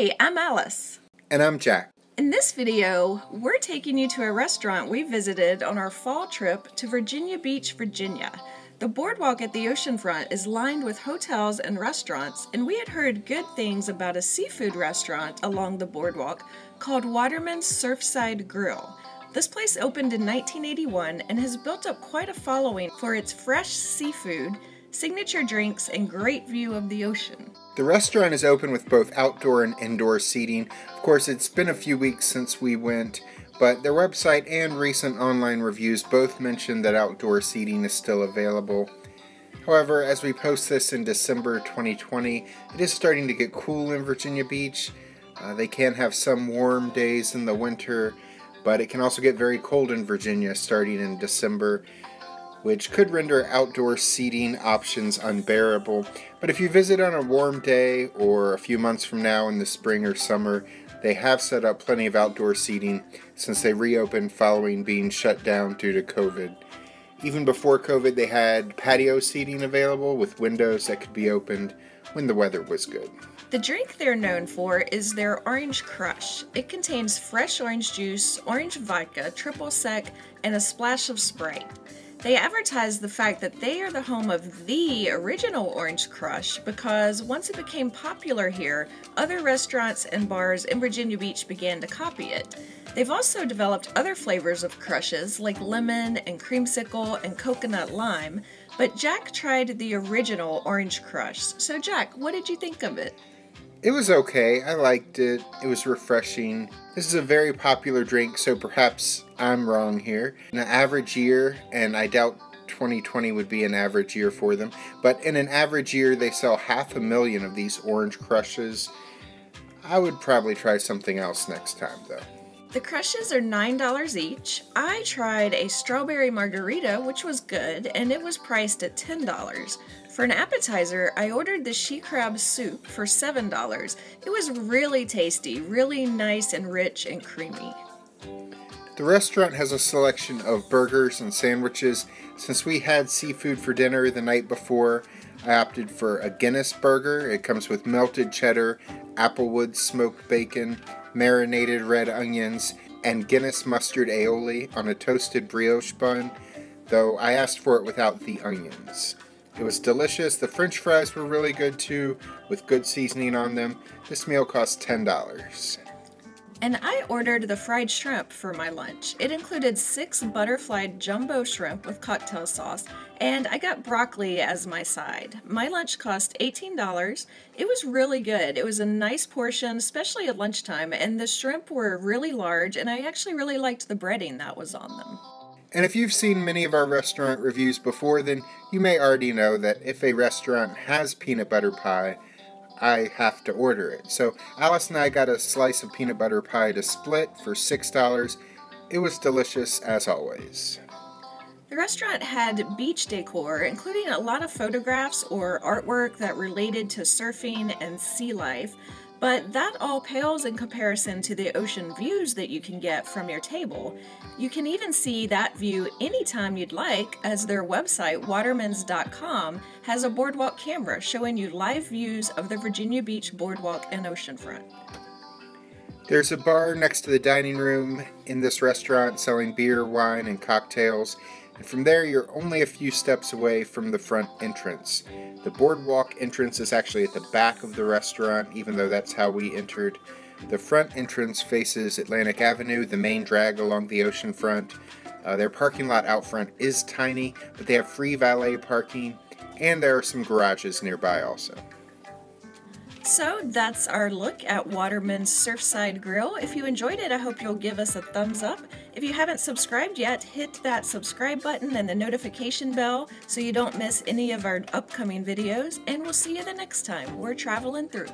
Hey, I'm Alice. And I'm Jack. In this video, we're taking you to a restaurant we visited on our fall trip to Virginia Beach, Virginia. The boardwalk at the oceanfront is lined with hotels and restaurants, and we had heard good things about a seafood restaurant along the boardwalk called Waterman's Surfside Grille. This place opened in 1981 and has built up quite a following for its fresh seafood, signature drinks, and great view of the ocean. The restaurant is open with both outdoor and indoor seating. Of course, it's been a few weeks since we went, but their website and recent online reviews both mention that outdoor seating is still available. However, as we post this in December 2020, it is starting to get cool in Virginia Beach. They can have some warm days in the winter, but it can also get very cold in Virginia starting in December, which could render outdoor seating options unbearable. But if you visit on a warm day or a few months from now in the spring or summer, they have set up plenty of outdoor seating since they reopened following being shut down due to COVID. Even before COVID, they had patio seating available with windows that could be opened when the weather was good. The drink they're known for is their Orange Crush. It contains fresh orange juice, orange vodka, triple sec, and a splash of Sprite. They advertise the fact that they are the home of the original Orange Crush because once it became popular here, other restaurants and bars in Virginia Beach began to copy it. They've also developed other flavors of crushes like lemon and creamsicle and coconut lime, but Jack tried the original Orange Crush. So Jack, what did you think of it? It was okay. I liked it. It was refreshing. This is a very popular drink, so perhaps I'm wrong here. In an average year, and I doubt 2020 would be an average year for them, but in an average year they sell 500,000 of these Orange Crushes. I would probably try something else next time though. The crushes are $9 each. I tried a strawberry margarita, which was good, and it was priced at $10. For an appetizer, I ordered the she crab soup for $7. It was really tasty, really nice and rich and creamy. The restaurant has a selection of burgers and sandwiches. Since we had seafood for dinner the night before, I opted for a Guinness burger. It comes with melted cheddar, applewood smoked bacon, marinated red onions, and Guinness mustard aioli on a toasted brioche bun, though I asked for it without the onions. It was delicious. The French fries were really good too, with good seasoning on them. This meal cost $10. And I ordered the fried shrimp for my lunch. It included 6 butterfly jumbo shrimp with cocktail sauce, and I got broccoli as my side. My lunch cost $18. It was really good. It was a nice portion, especially at lunchtime, and the shrimp were really large, and I actually really liked the breading that was on them. And if you've seen many of our restaurant reviews before, then you may already know that if a restaurant has peanut butter pie, I have to order it. So Alice and I got a slice of peanut butter pie to split for $6. It was delicious as always. The restaurant had beach decor, including a lot of photographs or artwork that related to surfing and sea life, but that all pales in comparison to the ocean views that you can get from your table. You can even see that view anytime you'd like, as their website, watermans.com, has a boardwalk camera showing you live views of the Virginia Beach boardwalk and oceanfront. There's a bar next to the dining room in this restaurant selling beer, wine, and cocktails. And from there, you're only a few steps away from the front entrance. The boardwalk entrance is actually at the back of the restaurant, even though that's how we entered. The front entrance faces Atlantic Avenue, the main drag along the oceanfront. Their parking lot out front is tiny, but they have free valet parking, and there are some garages nearby also. So that's our look at Waterman's Surfside Grille. If you enjoyed it, I hope you'll give us a thumbs up. If you haven't subscribed yet, hit that subscribe button and the notification bell so you don't miss any of our upcoming videos. And we'll see you the next time we're traveling through.